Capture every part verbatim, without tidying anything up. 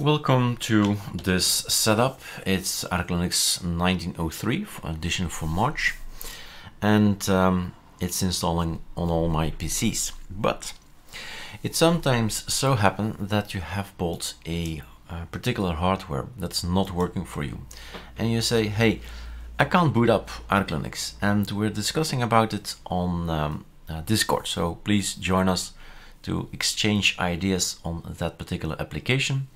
Welcome to this setup. It's ArcoLinux nineteen oh three edition for March, and um, it's installing on all my P Cs. But it sometimes so happens that you have bought a, a particular hardware that's not working for you, and you say, "Hey, I can't boot up ArcoLinux," and we're discussing about it on um, uh, Discord. So please join us to exchange ideas on that particular application.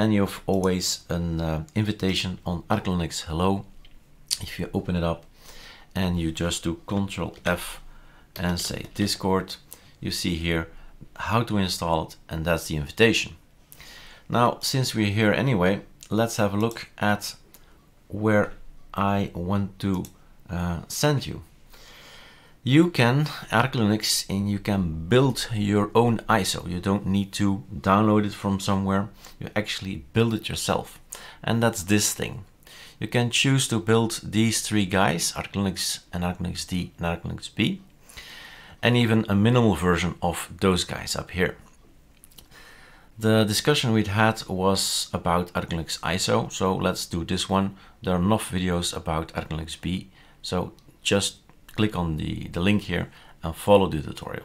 And you have always an uh, invitation on ArcoLinux Hello. If you open it up and you just do Control F and say Discord, you see here how to install it, and that's the invitation. Now, since we're here anyway, let's have a look at where I want to uh, send you. You can ArcoLinux and you can build your own I S O. You don't need to download it from somewhere. You actually build it yourself. And that's this thing. You can choose to build these three guys, ArcoLinux and ArcoLinuxD and ArcoLinuxB, and even a minimal version of those guys up here. The discussion we'd had was about ArcoLinux I S O. So let's do this one. There are enough videos about ArcoLinuxB. So just click on the, the link here and follow the tutorial.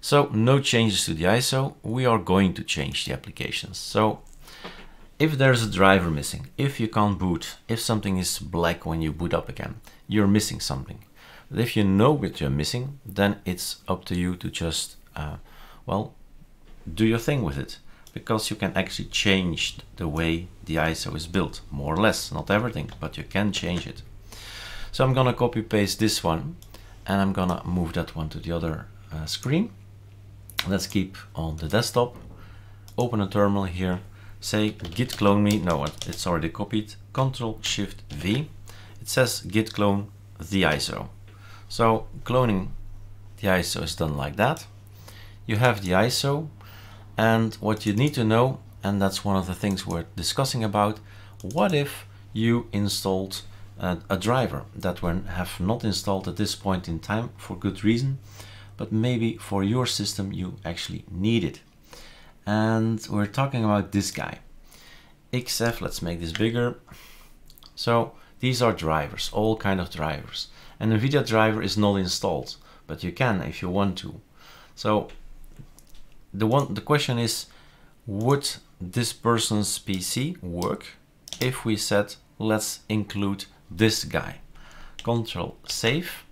So no changes to the I S O. We are going to change the applications. So if there's a driver missing, if you can't boot, if something is black when you boot up again, you're missing something. But if you know what you're missing, then it's up to you to just, uh, well, do your thing with it, because you can actually change the way the I S O is built, more or less, not everything, but you can change it. So I'm gonna copy paste this one and I'm gonna move that one to the other uh, screen. Let's keep on the desktop, open a terminal here, say git clone me, no, it's already copied, Control Shift V. It says git clone the I S O. So cloning the I S O is done like that. You have the I S O, and what you need to know, and that's one of the things we're discussing about, what if you installed a driver that we have not installed at this point in time for good reason, but maybe for your system you actually need it. And we're talking about this guy, X F. Let's make this bigger. So these are drivers, all kind of drivers. An Nvidia driver is not installed, but you can if you want to. So the one the question is, would this person's P C work if we said let's include this guy? Control save,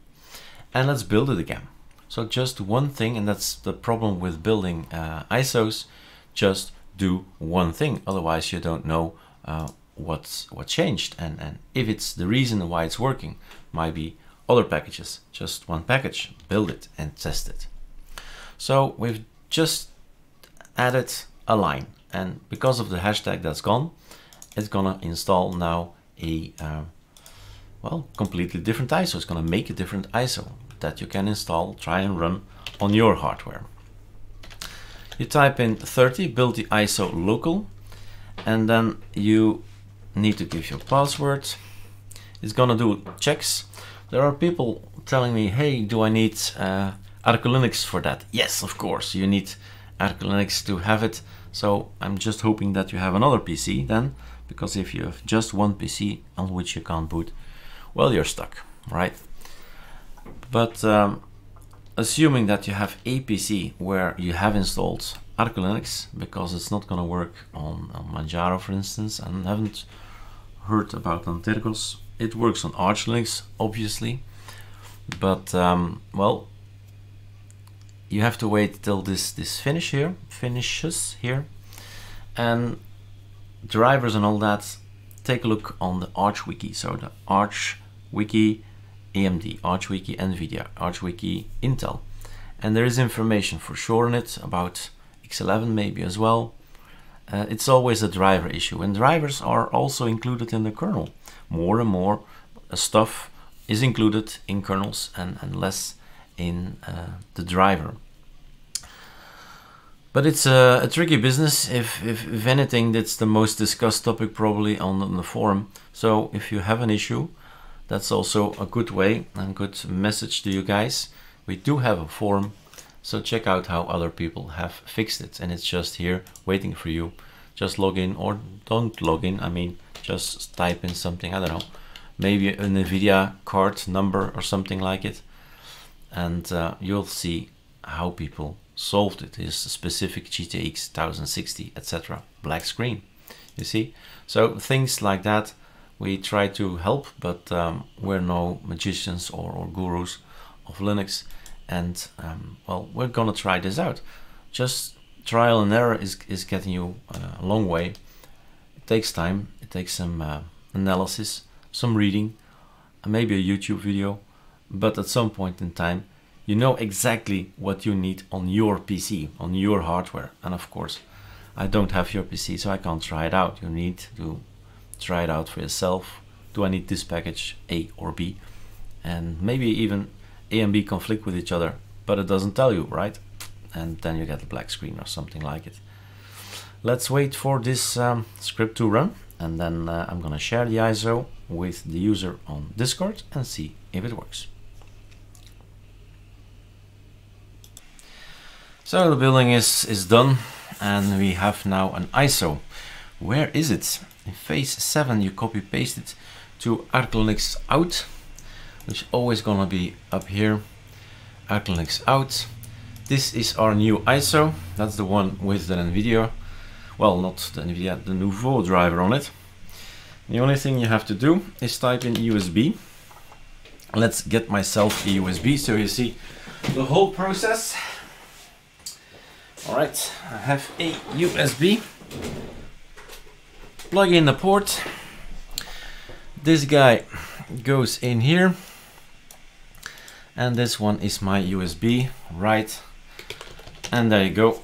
and let's build it again. So just one thing, and that's the problem with building uh, I S Os. Just do one thing, otherwise you don't know uh, what's what changed, and and if it's the reason why it's working. Might be other packages. Just one package, build it and test it. So we've just added a line, and because of the hashtag that's gone, it's gonna install now a uh, well, completely different I S O. It's gonna make a different I S O that you can install, try and run on your hardware. You type in thirty, build the I S O local, and then you need to give your password. It's gonna do checks. There are people telling me, "Hey, do I need uh, ArcoLinux for that?" Yes, of course, you need ArcoLinux to have it. So I'm just hoping that you have another P C then, because if you have just one P C on which you can't boot, well, you're stuck, right? But um, assuming that you have a P C where you have installed ArcoLinux, because it's not going to work on, on Manjaro, for instance, and haven't heard about Antergos. It works on Arch Linux, obviously, but um, well, you have to wait till this this finish here finishes here, and drivers and all that, take a look on the Arch Wiki. So the Arch Wiki A M D, Arch Wiki Nvidia, Arch Wiki Intel, and there is information for sure in it about X eleven maybe as well. Uh, it's always a driver issue, and drivers are also included in the kernel. More and more stuff is included in kernels and, and less in uh, the driver. But it's a, a tricky business. If, if, if anything, that's the most discussed topic probably on, on the forum. So if you have an issue, that's also a good way and good message to you guys. We do have a forum, so check out how other people have fixed it. And it's just here waiting for you just log in, or don't log in. I mean, just type in something, I don't know, maybe an Nvidia card number or something like it. And uh, you'll see how people solved it. Is specific G T X ten sixty, et cetera. Black screen, you see? So things like that, we try to help, but um, we're no magicians or, or gurus of Linux. And um, well, we're gonna try this out. Just trial and error is, is getting you uh, a long way. It takes time, it takes some uh, analysis, some reading, and maybe a YouTube video. But at some point in time, you know exactly what you need on your P C, on your hardware. And of course, I don't have your P C, so I can't try it out. You need to try it out for yourself. Do I need this package A or B? And maybe even A and B conflict with each other, but it doesn't tell you, right? And then you get a black screen or something like it. Let's wait for this um, script to run, and then uh, I'm gonna share the I S O with the user on Discord and see if it works. So the building is, is done, and we have now an I S O. Where is it? In phase seven you copy paste it to ArcoLinux out, which is always gonna be up here. ArcoLinux out. This is our new I S O. That's the one with the Nvidia, well, not the Nvidia, the Nouveau driver on it. The only thing you have to do is type in U S B. Let's get myself a U S B so you see the whole process. All right, I have a U S B, plug in the port, this guy goes in here, and this one is my U S B, right? And there you go.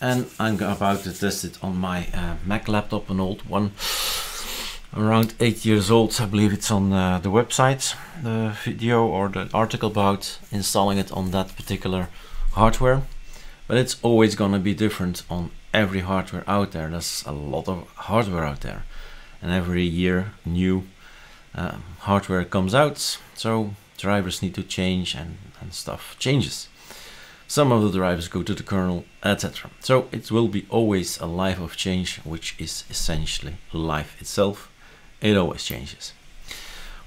And I'm about to test it on my uh, Mac laptop, an old one, around eight years old. I believe it's on uh, the website, the video or the article about installing it on that particular hardware. But it's always going to be different on every hardware out there. There's a lot of hardware out there, and every year new uh, hardware comes out, so drivers need to change and, and stuff changes. Some of the drivers go to the kernel, et cetera. So it will be always a life of change, which is essentially life itself. It always changes.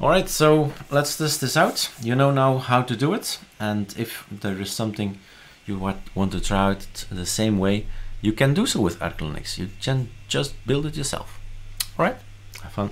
All right, so let's test this out. You know now how to do it, and if there is something you want to try it the same way, you can do so with ArcoLinux. You can just build it yourself. All right, have fun.